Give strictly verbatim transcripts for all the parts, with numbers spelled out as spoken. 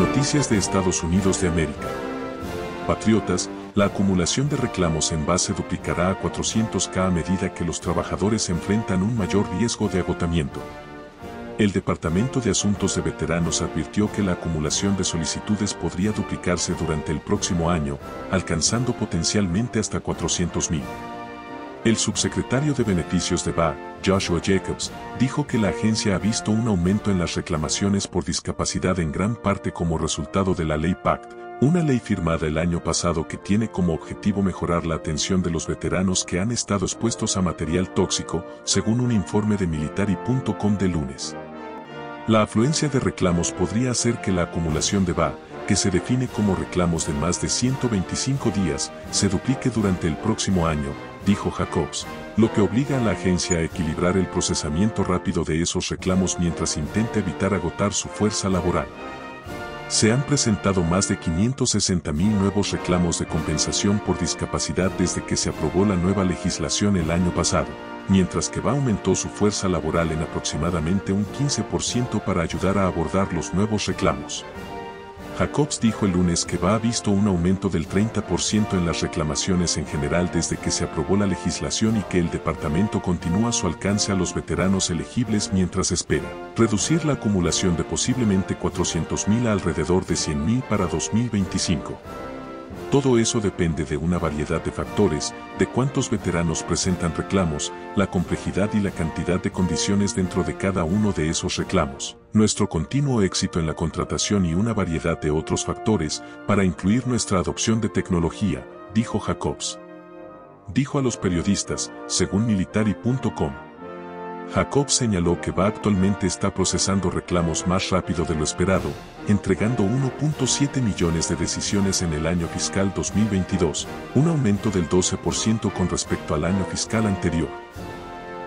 Noticias de Estados Unidos de América. Patriotas, la acumulación de reclamos en base duplicará a cuatrocientos mil a medida que los trabajadores enfrentan un mayor riesgo de agotamiento. El Departamento de Asuntos de Veteranos advirtió que la acumulación de solicitudes podría duplicarse durante el próximo año, alcanzando potencialmente hasta cuatrocientos mil. El subsecretario de Beneficios de V A, Joshua Jacobs, dijo que la agencia ha visto un aumento en las reclamaciones por discapacidad en gran parte como resultado de la ley PACT, una ley firmada el año pasado que tiene como objetivo mejorar la atención de los veteranos que han estado expuestos a material tóxico, según un informe de Military punto com de lunes. La afluencia de reclamos podría hacer que la acumulación de V A, que se define como reclamos de más de ciento veinticinco días, se duplique durante el próximo año, dijo Jacobs, lo que obliga a la agencia a equilibrar el procesamiento rápido de esos reclamos mientras intenta evitar agotar su fuerza laboral. Se han presentado más de quinientos sesenta mil nuevos reclamos de compensación por discapacidad desde que se aprobó la nueva legislación el año pasado, mientras que V A aumentó su fuerza laboral en aproximadamente un quince por ciento para ayudar a abordar los nuevos reclamos. Jacobs dijo el lunes que V A ha visto un aumento del treinta por ciento en las reclamaciones en general desde que se aprobó la legislación y que el departamento continúa su alcance a los veteranos elegibles mientras espera reducir la acumulación de posiblemente cuatrocientos mil a alrededor de cien mil para dos mil veinticinco. Todo eso depende de una variedad de factores, de cuántos veteranos presentan reclamos, la complejidad y la cantidad de condiciones dentro de cada uno de esos reclamos, nuestro continuo éxito en la contratación y una variedad de otros factores, para incluir nuestra adopción de tecnología, dijo Jacobs. Dijo a los periodistas, según Military punto com. Jacobs señaló que V A actualmente está procesando reclamos más rápido de lo esperado, entregando uno punto siete millones de decisiones en el año fiscal dos mil veintidós, un aumento del doce por ciento con respecto al año fiscal anterior.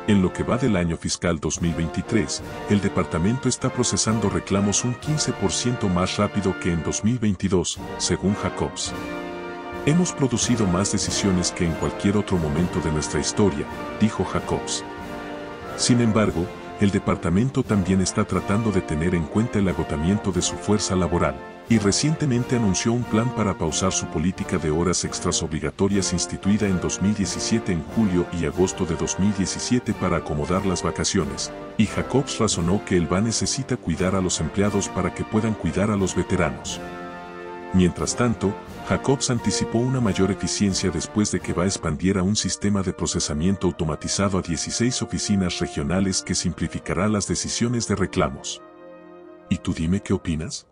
En lo que va del año fiscal dos mil veintitrés, el departamento está procesando reclamos un quince por ciento más rápido que en dos mil veintidós, según Jacobs. Hemos producido más decisiones que en cualquier otro momento de nuestra historia, dijo Jacobs. Sin embargo, el departamento también está tratando de tener en cuenta el agotamiento de su fuerza laboral, y recientemente anunció un plan para pausar su política de horas extras obligatorias instituida en dos mil diecisiete en julio y agosto de dos mil diecisiete para acomodar las vacaciones, y Jacobs razonó que el V A necesita cuidar a los empleados para que puedan cuidar a los veteranos. Mientras tanto, Jacobs anticipó una mayor eficiencia después de que V A expandiera un sistema de procesamiento automatizado a dieciséis oficinas regionales que simplificará las decisiones de reclamos. ¿Y tú dime qué opinas?